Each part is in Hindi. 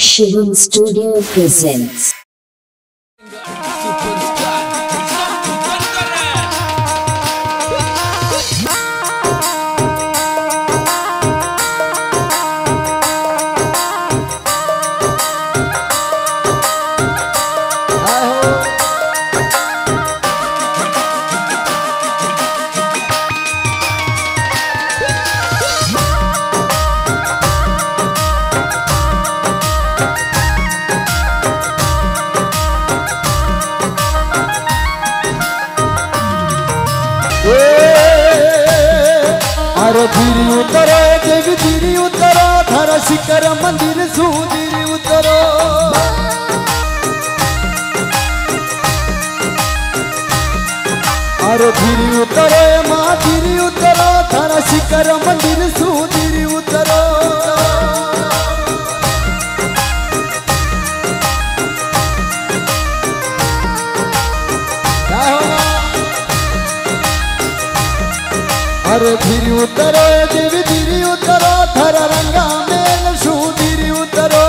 Shivam Studio presents. अरे धीरे उतरो देवी धीरे उतरो धर शिखर मंदिर सू धीरे उतरो अरे धीरे उतरो माँ धीरे उतरो धर शिखर मंदिर सू धीरे उतरो अरे धीरे उतरो देवी धीरे उतरो थर रंगा मेल शू धीरे उतरो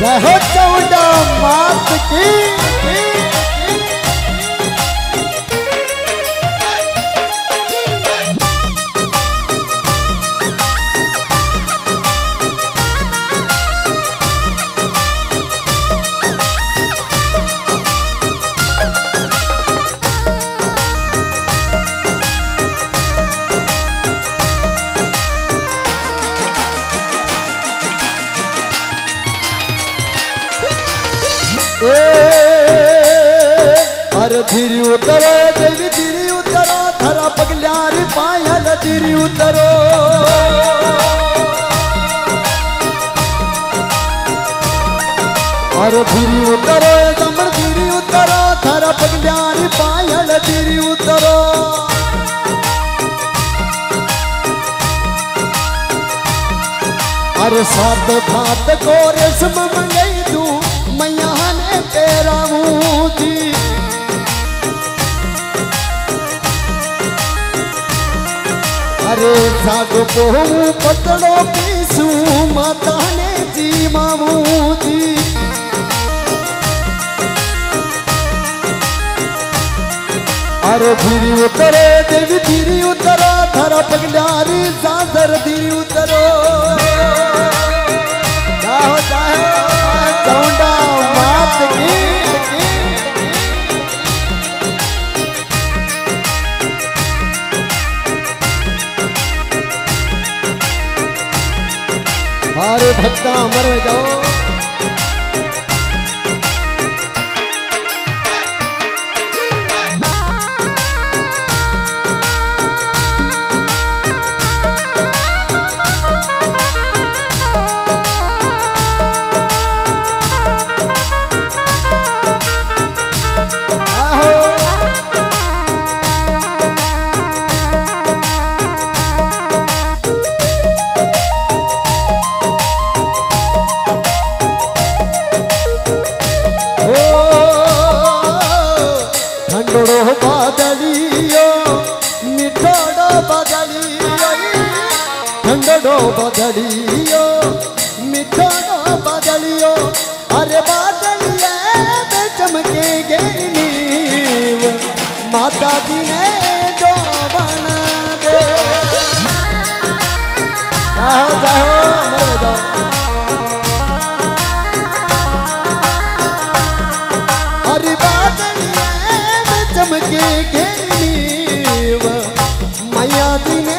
जय हो चौड़ा मात की अरे धीरे उतरो देवी धीरे उतरो धरा पगलार पायल धीरे उतरो अरे धीरे उतरो कमर धीरे उतरो धरा पगलार पायल धीरे उतरो अरे सात भात को रेशम मंगई तू मैया ने तेरा मुँह अरे साग बहु पतलो पीसू माता ने जी मामूदी अरे धीरे उतरो देवी धीरे उतरो धरा पगलारी सादर धीरे उतरो चौंडा मात की अरे भक्ता अमर हो जाओ बदलियो मिठो बदलियो अरे बदलिए में चमके गई नीव माता जी ने जो बना दे जाओ जाओ मर जाओ अरे बदलिए में चमके गई नीव माया जी ने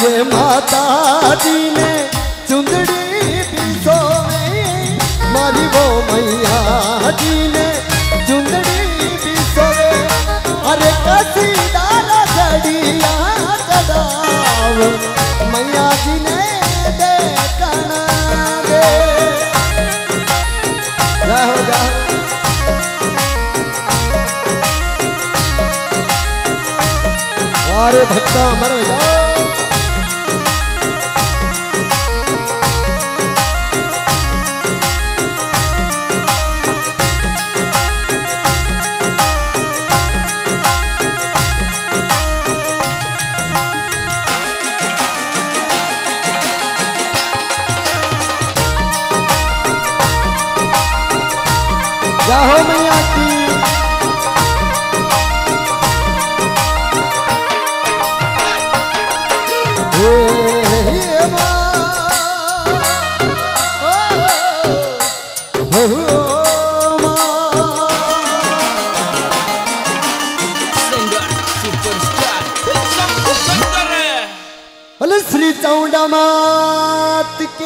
ये माता जी ने चुंदड़ी पिसो में मारी वो मैया जी ने चुंदड़ी पिसो में अरे कसी डाला जड़िया कदाव मैया जी ने देखना रे जाओ जाओ अरे भक्ता मर जाओ जाओ मैया की